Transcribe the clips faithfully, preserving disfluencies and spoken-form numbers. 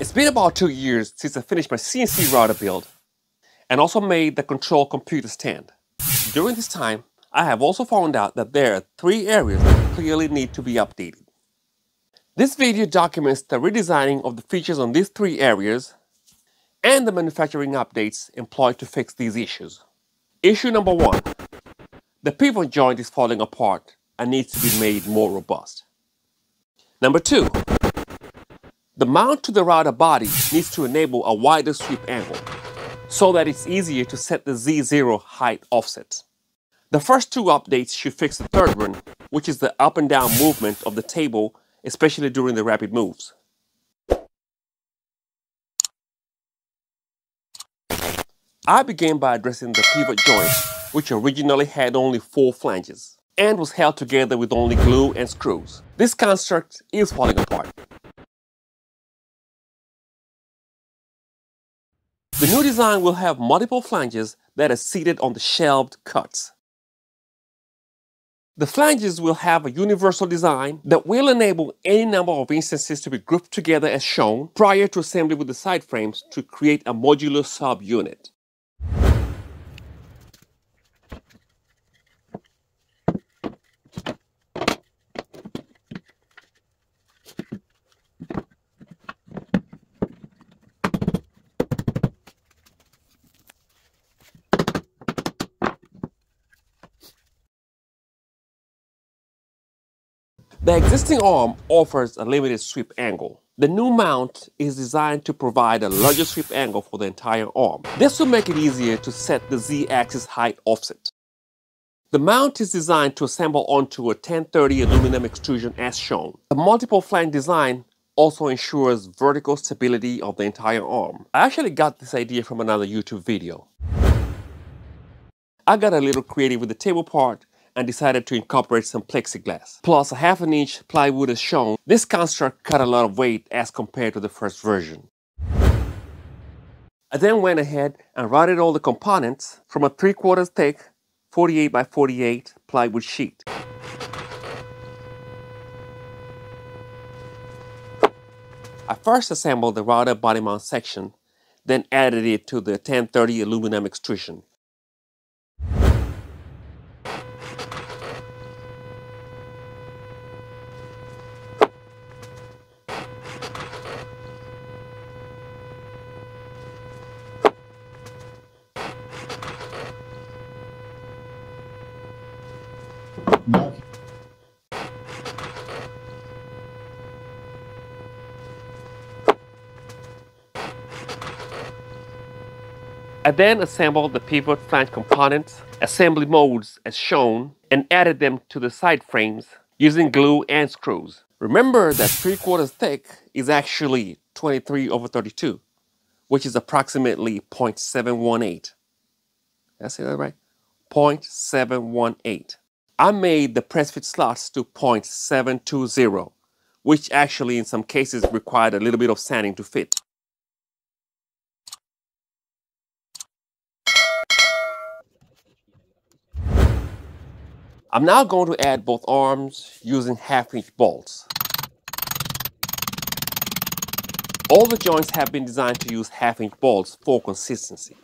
It's been about two years since I finished my C N C router build and also made the control computer stand. During this time, I have also found out that there are three areas that clearly need to be updated. This video documents the redesigning of the features on these three areas and the manufacturing updates employed to fix these issues. Issue number one, the pivot joint is falling apart and needs to be made more robust. Number two, the mount to the router body needs to enable a wider sweep angle so that it's easier to set the Z zero height offset. The first two updates should fix the third one, which is the up and down movement of the table, especially during the rapid moves. I began by addressing the pivot joint, which originally had only four flanges and was held together with only glue and screws. This construct is falling apart. The new design will have multiple flanges that are seated on the shelved cuts. The flanges will have a universal design that will enable any number of instances to be grouped together as shown prior to assembly with the side frames to create a modular subunit. The existing arm offers a limited sweep angle. The new mount is designed to provide a larger sweep angle for the entire arm. This will make it easier to set the Z-axis height offset. The mount is designed to assemble onto a ten thirty aluminum extrusion as shown. The multiple flange design also ensures vertical stability of the entire arm. I actually got this idea from another YouTube video. I got a little creative with the table part and decided to incorporate some plexiglass, plus a half an inch plywood as shown. This construct cut a lot of weight as compared to the first version. I then went ahead and routed all the components from a three quarters thick forty-eight by forty-eight plywood sheet. I first assembled the router body mount section, then added it to the ten thirty aluminum extrusion. I then assembled the pivot flange components, assembly modes as shown, and added them to the side frames using glue and screws. Remember that three quarters thick is actually twenty-three over thirty-two, which is approximately zero point seven one eight. Did I say that right? zero point seven one eight. I made the press fit slots to zero point seven two zero, which actually in some cases required a little bit of sanding to fit. I'm now going to add both arms using half-inch bolts. All the joints have been designed to use half-inch bolts for consistency.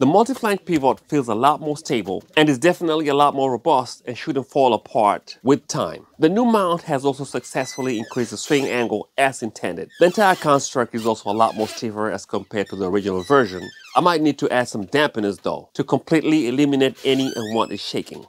The multi-flange pivot feels a lot more stable and is definitely a lot more robust and shouldn't fall apart with time. The new mount has also successfully increased the swing angle as intended. The entire construct is also a lot more stiffer as compared to the original version. I might need to add some dampeners though to completely eliminate any unwanted shaking.